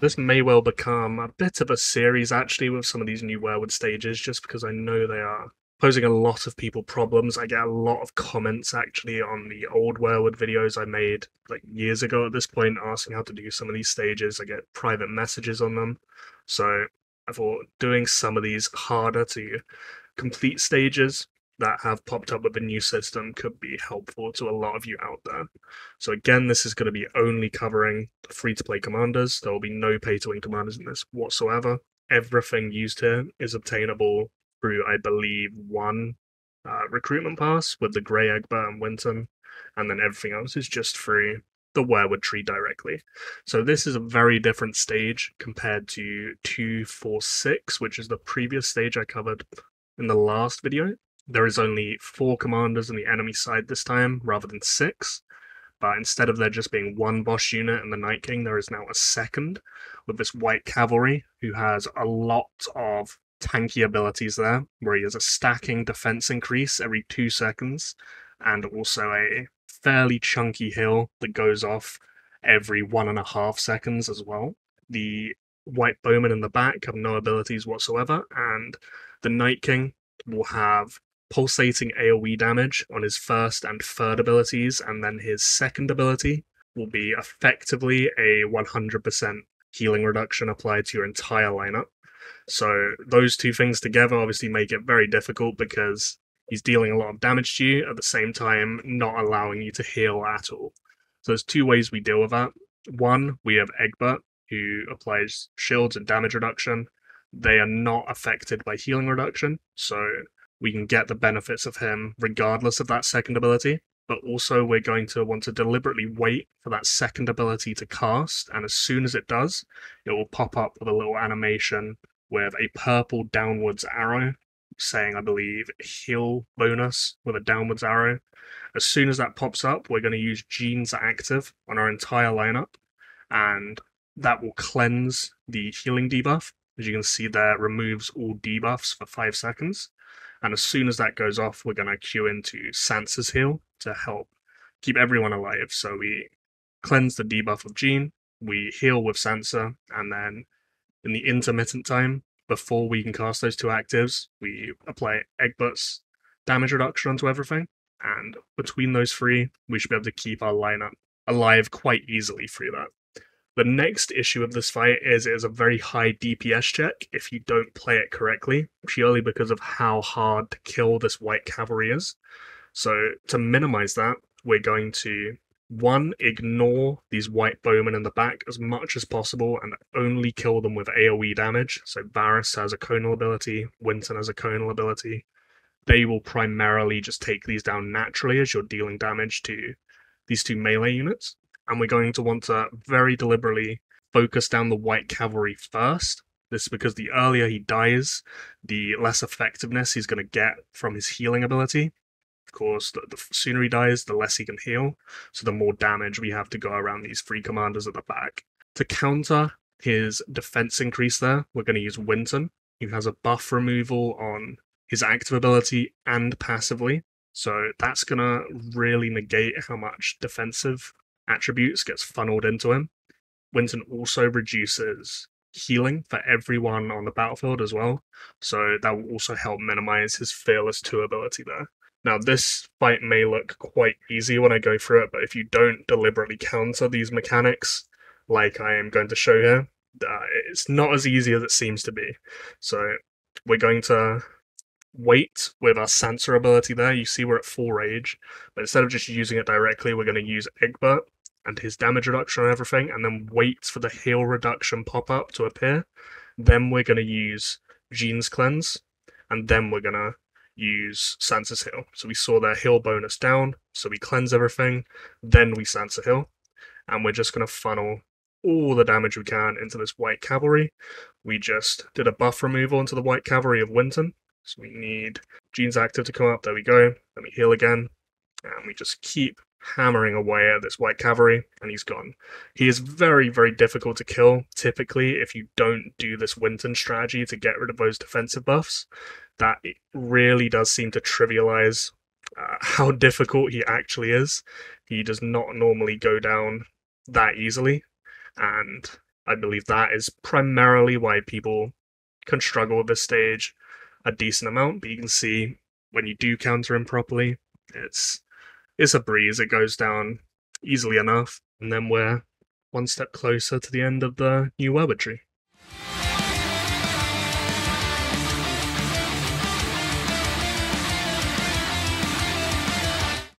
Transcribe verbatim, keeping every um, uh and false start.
This may well become a bit of a series, actually, with some of these new Weirwood stages, just because I know they are posing a lot of people problems. I get a lot of comments, actually, on the old Weirwood videos I made like years ago at this point, asking how to do some of these stages. I get private messages on them. So I thought doing some of these harder to complete stages that have popped up with the new system could be helpful to a lot of you out there. So again, this is going to be only covering free-to-play commanders. There will be no pay-to-win commanders in this whatsoever. Everything used here is obtainable through, I believe, one uh, recruitment pass with the Grey, Egbert, and Winton, and then everything else is just through the Weirwood tree directly. So this is a very different stage compared to two four six, which is the previous stage I covered in the last video. There is only four commanders on the enemy side this time, rather than six. But instead of there just being one boss unit in the Night King, there is now a second, with this Wight Cavalry, who has a lot of tanky abilities there, where he has a stacking defense increase every two seconds, and also a fairly chunky heal that goes off every one and a half seconds as well. The Wight Bowmen in the back have no abilities whatsoever, and the Night King will have pulsating AoE damage on his first and third abilities, and then his second ability will be effectively a one hundred percent healing reduction applied to your entire lineup. So those two things together obviously make it very difficult, because he's dealing a lot of damage to you at the same time not allowing you to heal at all. So there's two ways we deal with that. One, we have Egbert, who applies shields and damage reduction. They are not affected by healing reduction, so we can get the benefits of him regardless of that second ability, but also we're going to want to deliberately wait for that second ability to cast, and as soon as it does, it will pop up with a little animation with a purple downwards arrow saying, I believe, heal bonus with a downwards arrow. As soon as that pops up, we're going to use Jeyne's active on our entire lineup, and that will cleanse the healing debuff. As you can see there, removes all debuffs for five seconds. And as soon as that goes off, we're going to queue into Sansa's heal to help keep everyone alive. So we cleanse the debuff of Jeyne, we heal with Sansa, and then in the intermittent time, before we can cast those two actives, we apply Egbert's damage reduction onto everything. And between those three, we should be able to keep our lineup alive quite easily through that. The next issue of this fight is it is a very high D P S check if you don't play it correctly, purely because of how hard to kill this Wight Cavalry is. So to minimize that, we're going to, one, ignore these Wight Bowmen in the back as much as possible and only kill them with AoE damage. So Varys has a conal ability, Winton has a conal ability. They will primarily just take these down naturally as you're dealing damage to these two melee units. And we're going to want to very deliberately focus down the Wight Cavalry first. This is because the earlier he dies, the less effectiveness he's going to get from his healing ability. Of course, the, the sooner he dies, the less he can heal, so the more damage we have to go around these three commanders at the back. To counter his defense increase there, we're going to use Winton, who has a buff removal on his active ability and passively, so that's going to really negate how much defensive attributes gets funneled into him. Winton also reduces healing for everyone on the battlefield as well, so that will also help minimize his Fearless two ability there. Now, this fight may look quite easy when I go through it, but if you don't deliberately counter these mechanics, like I am going to show here, uh, it's not as easy as it seems to be. So we're going to wait with our Sansa ability there. You see we're at full rage, but instead of just using it directly, we're going to use Egbert and his damage reduction and everything, and then wait for the heal reduction pop-up to appear. Then we're going to use Jeyne's cleanse, and then we're going to use Sansa's heal. So we saw their heal bonus down, so we cleanse everything, then we Sansa heal, and we're just going to funnel all the damage we can into this Wight Cavalry. We just did a buff removal into the Wight Cavalry of Winton. So we need Jeyne's active to come up, there we go, then we heal again, and we just keep hammering away at this Wight Cavalry, and he's gone. He is very, very difficult to kill, typically, if you don't do this Winton strategy to get rid of those defensive buffs. That really does seem to trivialize uh, how difficult he actually is. He does not normally go down that easily, and I believe that is primarily why people can struggle with this stage a decent amount, but you can see when you do counter him properly, it's it's a breeze. It goes down easily enough, and then we're one step closer to the end of the new weaponry.